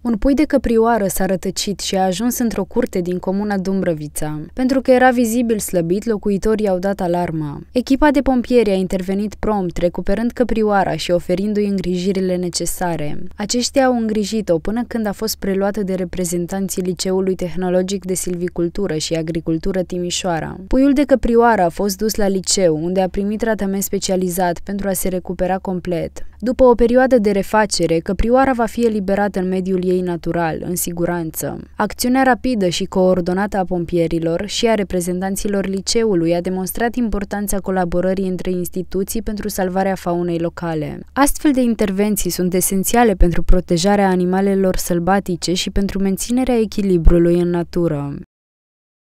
Un pui de căprioară s-a rătăcit și a ajuns într-o curte din comuna Dumbrăvița. Pentru că era vizibil slăbit, locuitorii au dat alarma. Echipa de pompieri a intervenit prompt, recuperând căprioara și oferindu-i îngrijirile necesare. Aceștia au îngrijit-o până când a fost preluată de reprezentanții Liceului Tehnologic de Silvicultură și Agricultură Timișoara. Puiul de căprioară a fost dus la liceu, unde a primit tratament specializat pentru a se recupera complet. După o perioadă de refacere, căprioara va fi eliberată în mediul ei natural, în siguranță. Acțiunea rapidă și coordonată a pompierilor și a reprezentanților liceului a demonstrat importanța colaborării între instituții pentru salvarea faunei locale. Astfel de intervenții sunt esențiale pentru protejarea animalelor sălbatice și pentru menținerea echilibrului în natură.